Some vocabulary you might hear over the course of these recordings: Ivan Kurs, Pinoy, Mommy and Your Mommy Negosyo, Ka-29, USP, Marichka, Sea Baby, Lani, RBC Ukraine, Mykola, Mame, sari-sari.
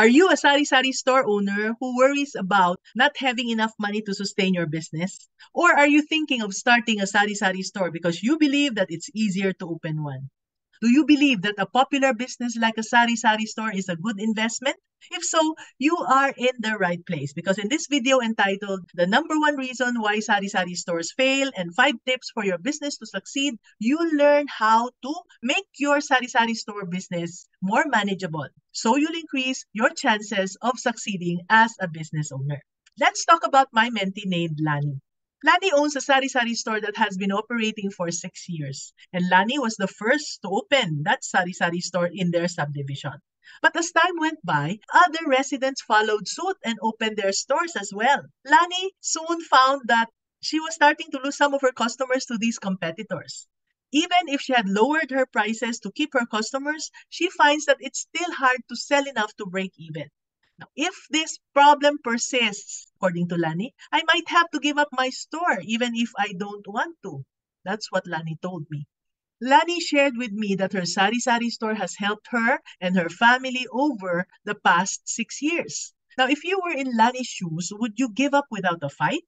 Are you a sari-sari store owner who worries about not having enough money to sustain your business? Or are you thinking of starting a sari-sari store because you believe that it's easier to open one? Do you believe that a popular business like a sari-sari store is a good investment? If so, you are in the right place, because in this video entitled The Number One Reason Why Sari-Sari Stores Fail and 5 Tips for Your Business to Succeed, you'll learn how to make your sari-sari store business more manageable so you'll increase your chances of succeeding as a business owner. Let's talk about my mentee named Lani. Lani owns a sari-sari store that has been operating for 6 years, and Lani was the first to open that sari-sari store in their subdivision. But as time went by, other residents followed suit and opened their stores as well. Lani soon found that she was starting to lose some of her customers to these competitors. Even if she had lowered her prices to keep her customers, she finds that it's still hard to sell enough to break even. Now, if this problem persists, according to Lani, I might have to give up my store even if I don't want to. That's what Lani told me. Lani shared with me that her sari-sari store has helped her and her family over the past 6 years. Now, if you were in Lani's shoes, would you give up without a fight?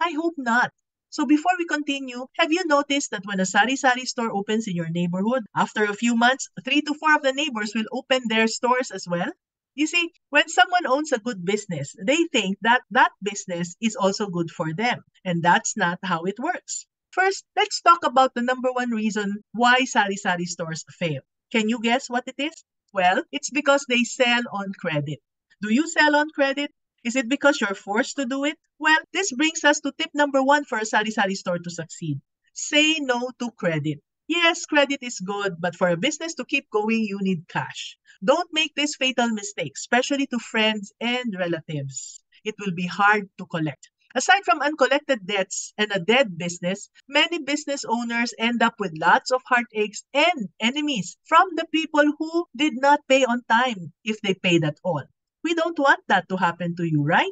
I hope not. So before we continue, have you noticed that when a sari-sari store opens in your neighborhood, after a few months, 3 to 4 of the neighbors will open their stores as well? You see, when someone owns a good business, they think that that business is also good for them. And that's not how it works. First, let's talk about the number one reason why sari-sari stores fail. Can you guess what it is? Well, it's because they sell on credit. Do you sell on credit? Is it because you're forced to do it? Well, this brings us to tip number one for a sari-sari store to succeed. Say no to credit. Yes, credit is good, but for a business to keep going, you need cash. Don't make this fatal mistake, especially to friends and relatives. It will be hard to collect. Aside from uncollected debts and a dead business, many business owners end up with lots of heartaches and enemies from the people who did not pay on time, if they paid at all. We don't want that to happen to you, right?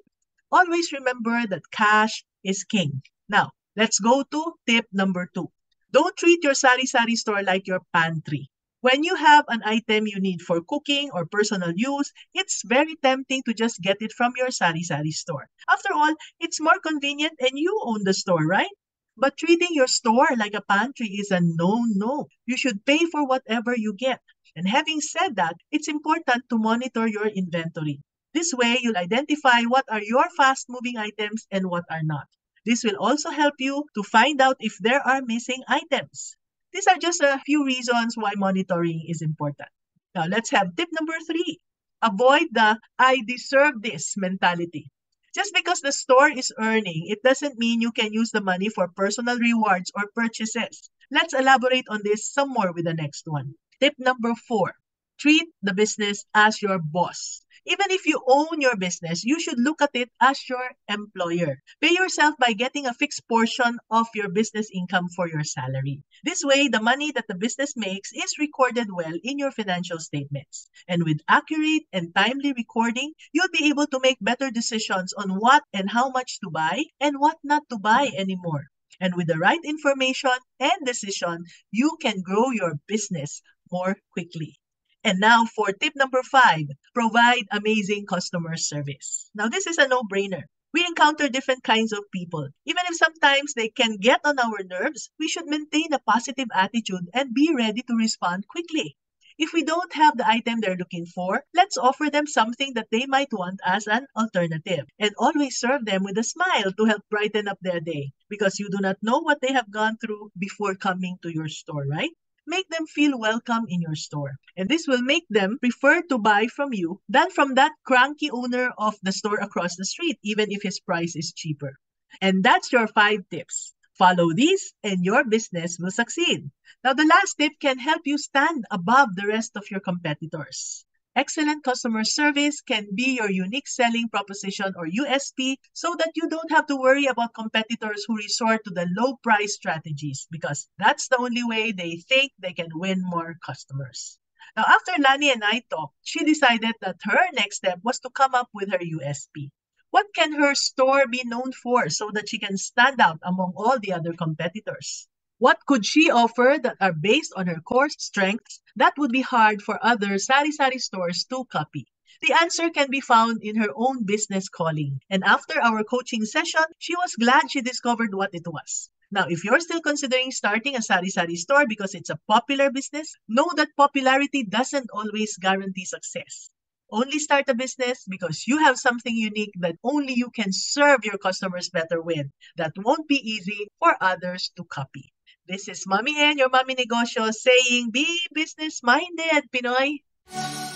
Always remember that cash is king. Now, let's go to tip number 2. Don't treat your sari-sari store like your pantry. When you have an item you need for cooking or personal use, it's very tempting to just get it from your sari-sari store. After all, it's more convenient and you own the store, right? But treating your store like a pantry is a no-no. You should pay for whatever you get. And having said that, it's important to monitor your inventory. This way, you'll identify what are your fast-moving items and what are not. This will also help you to find out if there are missing items. These are just a few reasons why monitoring is important. Now, let's have tip number 3. Avoid the I deserve this mentality. Just because the store is earning, it doesn't mean you can use the money for personal rewards or purchases. Let's elaborate on this some more with the next one. Tip number 4. Treat the business as your boss. Even if you own your business, you should look at it as your employer. Pay yourself by getting a fixed portion of your business income for your salary. This way, the money that the business makes is recorded well in your financial statements. And with accurate and timely recording, you'll be able to make better decisions on what and how much to buy and what not to buy anymore. And with the right information and decision, you can grow your business more quickly. And now for tip number 5, provide amazing customer service. Now, this is a no-brainer. We encounter different kinds of people. Even if sometimes they can get on our nerves, we should maintain a positive attitude and be ready to respond quickly. If we don't have the item they're looking for, let's offer them something that they might want as an alternative. And always serve them with a smile to help brighten up their day, because you do not know what they have gone through before coming to your store, right? Make them feel welcome in your store. And this will make them prefer to buy from you than from that cranky owner of the store across the street, even if his price is cheaper. And that's your 5 tips. Follow these and your business will succeed. Now, the last tip can help you stand above the rest of your competitors. Excellent customer service can be your unique selling proposition or USP, so that you don't have to worry about competitors who resort to the low price strategies, because that's the only way they think they can win more customers. Now, after Lani and I talked, she decided that her next step was to come up with her USP. What can her store be known for so that she can stand out among all the other competitors? What could she offer that are based on her core strengths that would be hard for other sari-sari stores to copy? The answer can be found in her own business calling. And after our coaching session, she was glad she discovered what it was. Now, if you're still considering starting a sari-sari store because it's a popular business, know that popularity doesn't always guarantee success. Only start a business because you have something unique that only you can serve your customers better with. That won't be easy for others to copy. This is Mommy and Your Mommy Negosyo saying, be business-minded, Pinoy!